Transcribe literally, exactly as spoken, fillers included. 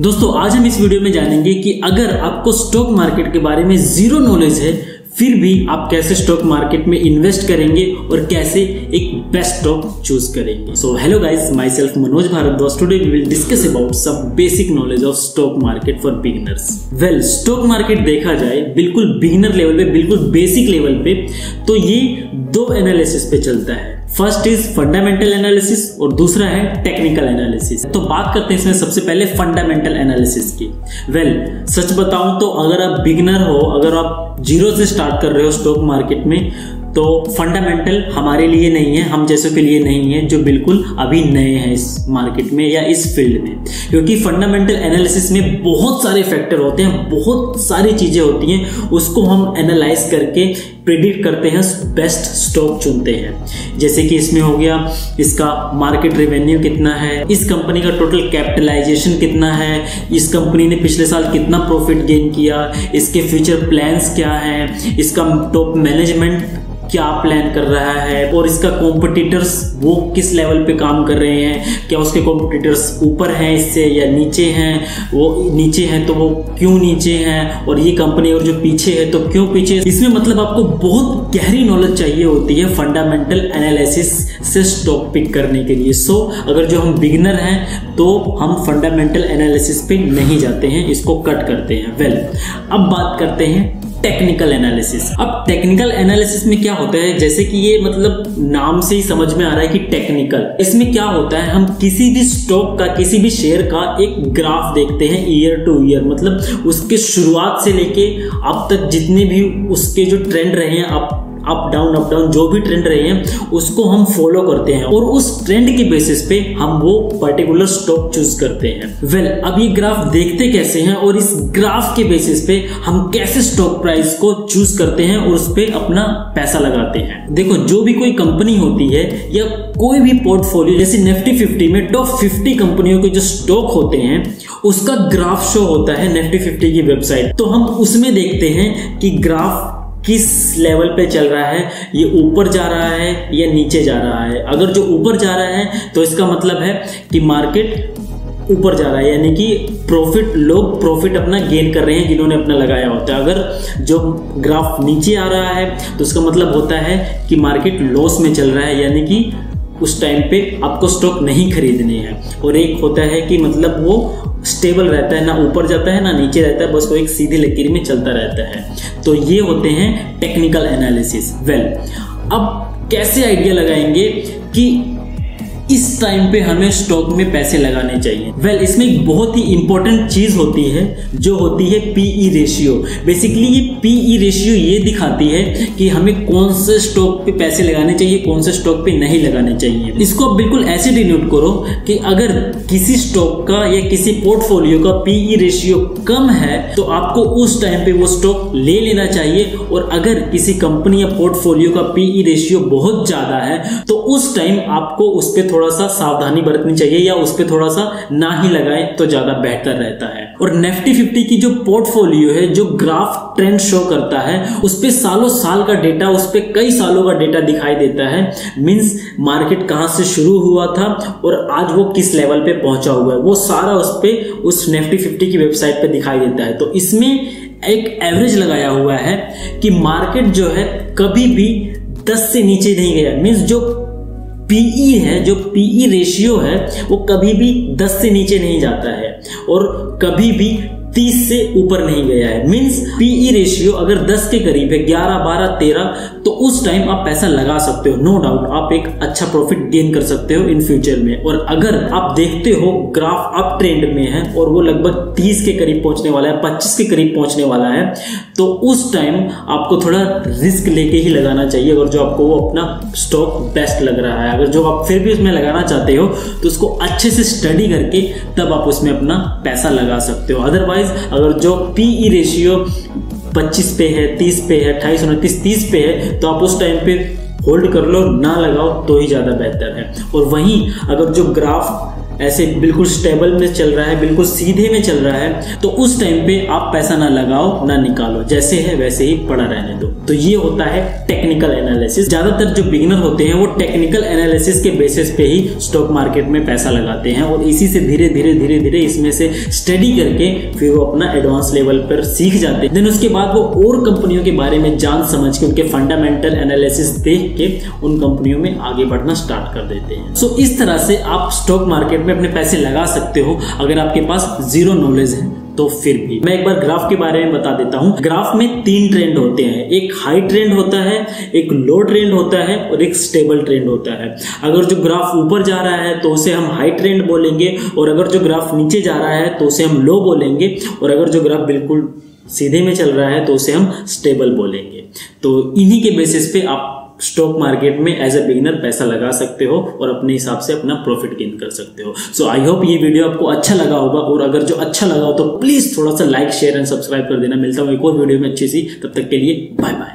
दोस्तों आज हम इस वीडियो में जानेंगे कि अगर आपको स्टॉक मार्केट के बारे में जीरो नॉलेज है फिर भी आप कैसे स्टॉक मार्केट में इन्वेस्ट करेंगे और कैसे एक बेस्ट स्टॉक चूज करेंगे। So hello guys, myself Manoj Bhardwaj. Today we will discuss about some basic knowledge of stock market for beginners. Well, stock market देखा जाए बिल्कुल बिगिनर लेवल पे, बिल्कुल बेसिक लेवल पे, तो ये दो एनालिसिस पे चलता है। फर्स्ट इज फंडामेंटल एनालिसिस और दूसरा है टेक्निकल एनालिसिस। तो बात करते हैं इसमें सबसे पहले फंडामेंटल एनालिसिस की। वेल, सच बताऊं तो अगर आप बिगिनर हो, अगर आप जीरो से स्टार्ट कर रहे हो स्टॉक मार्केट में, तो फंडामेंटल हमारे लिए नहीं है, हम जैसों के लिए नहीं है जो बिल्कुल अभी नए हैं इस मार्केट में या इस फील्ड में, क्योंकि फंडामेंटल एनालिसिस में बहुत सारे फैक्टर होते हैं, बहुत सारी चीज़ें होती हैं, उसको हम एनालाइज करके प्रेडिक्ट करते हैं, बेस्ट स्टॉक चुनते हैं। जैसे कि इसमें हो गया इसका मार्केट रेवेन्यू कितना है, इस कंपनी का टोटल कैपिटलाइजेशन कितना है, इस कंपनी ने पिछले साल कितना प्रॉफिट गेन किया, इसके फ्यूचर प्लान्स क्या हैं, इसका टॉप मैनेजमेंट क्या प्लान कर रहा है और इसका कॉम्पिटिटर्स वो किस लेवल पे काम कर रहे हैं, क्या उसके कॉम्पिटिटर्स ऊपर हैं इससे या नीचे हैं, वो नीचे हैं तो वो क्यों नीचे हैं, और ये कंपनी और जो पीछे है तो क्यों पीछे। इसमें मतलब आपको बहुत गहरी नॉलेज चाहिए होती है फंडामेंटल एनालिसिस से स्टॉक पिक करने के लिए। सो अगर जो हम बिगिनर हैं तो हम फंडामेंटल एनालिसिस पे नहीं जाते हैं, इसको कट करते हैं। वेल, अब बात करते हैं टेक्निकल एनालिसिस। अब टेक्निकल एनालिसिस में क्या होता है, जैसे कि ये मतलब नाम से ही समझ में आ रहा है कि टेक्निकल, इसमें क्या होता है, हम किसी भी स्टॉक का, किसी भी शेयर का एक ग्राफ देखते हैं ईयर टू ईयर, मतलब उसके शुरुआत से लेके अब तक जितने भी उसके जो ट्रेंड रहे हैं, अब अप डाउन अप डाउन जो भी ट्रेंड रहे हैं उसको हम फॉलो करते हैं और उस ट्रेंड के बेसिस पे हम वो पर्टिकुलर स्टॉक चूज करते हैं। वेल well, अब ये ग्राफ देखते कैसे हैं और इस ग्राफ के बेसिस पे हम कैसे स्टॉक प्राइस को चूज करते हैं और उस पर अपना पैसा लगाते हैं। देखो, जो भी कोई कंपनी होती है या कोई भी पोर्टफोलियो, जैसे निफ्टी फिफ्टी में टॉप फिफ्टी कंपनियों के जो स्टॉक होते हैं उसका ग्राफ शो होता है निफ्टी फिफ्टी की वेबसाइट, तो हम उसमें देखते हैं कि ग्राफ किस लेवल पे चल रहा है, ये ऊपर जा रहा है या नीचे जा रहा है। अगर जो ऊपर जा रहा है तो इसका मतलब है कि मार्केट ऊपर जा रहा है, यानी कि प्रॉफिट, लोग प्रॉफिट अपना गेन कर रहे हैं जिन्होंने अपना लगाया होता है। अगर जो ग्राफ नीचे आ रहा है तो उसका मतलब होता है कि मार्केट लॉस में चल रहा है, यानी कि उस टाइम पे आपको स्टॉक नहीं खरीदने हैं। और एक होता है कि मतलब वो स्टेबल रहता है, ना ऊपर जाता है ना नीचे रहता है, बस वो एक सीधी लकीर में चलता रहता है। तो ये होते हैं टेक्निकल एनालिसिस। वेल, अब कैसे आइडिया लगाएंगे कि इस टाइम पे हमें स्टॉक में पैसे लगाने चाहिए। वेल well, इसमें एक बहुत ही इंपॉर्टेंट चीज होती है जो होती है पीई रेशियो। बेसिकली ये पीई रेशियो ये दिखाती है कि हमें कौन से स्टॉक पे पैसे लगाने चाहिए, कौन से स्टॉक पे नहीं लगाने चाहिए। इसको आप बिल्कुल ऐसे डिनोट करो कि अगर किसी स्टॉक का या किसी पोर्टफोलियो का पीई रेशियो कम है तो आपको उस टाइम पे वो स्टॉक ले लेना चाहिए, और अगर किसी कंपनी या पोर्टफोलियो का पीई रेशियो बहुत ज्यादा है तो उस टाइम आपको उस पर थोड़ा सा सावधानी बरतनी चाहिए या उस पे थोड़ा सा ना ही लगाएं तो ज्यादा बेहतर रहता है। और निफ्टी फिफ्टी की जो पोर्टफोलियो है, जो ग्राफ ट्रेंड शो करता है, उस पे सालों साल का डेटा, उस पे कई सालों का डेटा दिखाई देता है। मींस मार्केट कहां से शुरू हुआ था और आज वो किस लेवल पे पहुंचा हुआ है, वो सारा उस पे उस निफ्टी फिफ्टी की वेबसाइट पे दिखाई देता है। तो इसमें एक एवरेज लगाया हुआ है कि मार्केट जो है कभी भी दस से नीचे नहीं गया। मींस जो पीई है, जो पीई रेशियो है, वो कभी भी दस से नीचे नहीं जाता है और कभी भी तीस से ऊपर नहीं गया है। मीन्स पीई रेशियो अगर दस के करीब है, ग्यारह बारह तेरह, तो उस टाइम आप पैसा लगा सकते हो। नो डाउट आप एक अच्छा प्रॉफिट गेन कर सकते हो इन फ्यूचर में। और अगर आप देखते हो ग्राफ अप ट्रेंड में है और वो लगभग तीस के करीब पहुंचने वाला है, पच्चीस के करीब पहुंचने वाला है, तो उस टाइम आपको थोड़ा रिस्क लेके ही लगाना चाहिए। अगर जो आपको वो अपना स्टॉक बेस्ट लग रहा है, अगर जो आप फिर भी उसमें लगाना चाहते हो तो उसको अच्छे से स्टडी करके तब आप उसमें अपना पैसा लगा सकते हो। अदरवाइज अगर जो पीई रेशियो पच्चीस पे है, तीस पे है, अट्ठाईस उनतीस तीस पे है, तो आप उस टाइम पे होल्ड कर लो, ना लगाओ तो ही ज्यादा बेहतर है। और वहीं अगर जो ग्राफ ऐसे बिल्कुल स्टेबल में चल रहा है, बिल्कुल सीधे में चल रहा है, तो उस टाइम पे आप पैसा ना लगाओ ना निकालो, जैसे है वैसे ही पड़ा रहने दो। तो ये होता है टेक्निकल एनालिसिस। ज्यादातर जो बिगिनर होते हैं वो टेक्निकल एनालिसिस के बेसिस पे ही स्टॉक मार्केट में पैसा लगाते हैं और इसी से धीरे धीरे धीरे धीरे इसमें से स्टडी करके फिर वो अपना एडवांस लेवल पर सीख जाते हैं। देन उसके बाद वो और कंपनियों के बारे में जान समझ के, उनके फंडामेंटल एनालिसिस देख के उन कंपनियों में आगे बढ़ना स्टार्ट कर देते हैं। सो इस तरह से आप स्टॉक मार्केट में अपने पैसे लगा सकते हो अगर आपके पास जीरो नॉलेज है तो। फिर भी मैं एक बार ग्राफ के बारे में बता देता हूं। ग्राफ में तीन ट्रेंड होते हैं, एक हाई ट्रेंड होता है, एक लो ट्रेंड होता है और एक स्टेबल ट्रेंड होता है। अगर जो ग्राफ ऊपर जा रहा है तो उसे हम हाई ट्रेंड बोलेंगे और अगर जो ग्राफ नीचे जा रहा है तो उसे हम लो बोलेंगे और अगर जो ग्राफ बिल्कुल सीधे में चल रहा है तो उसे हम स्टेबल बोलेंगे। तो इन्हीं के बेसिस पे आप स्टॉक मार्केट में एज ए बिगिनर पैसा लगा सकते हो और अपने हिसाब से अपना प्रॉफिट गेन कर सकते हो। सो आई होप ये वीडियो आपको अच्छा लगा होगा और अगर जो अच्छा लगा हो तो प्लीज थोड़ा सा लाइक शेयर एंड सब्सक्राइब कर देना। मिलता हूँ एक और वीडियो में अच्छी सी, तब तक के लिए बाय बाय।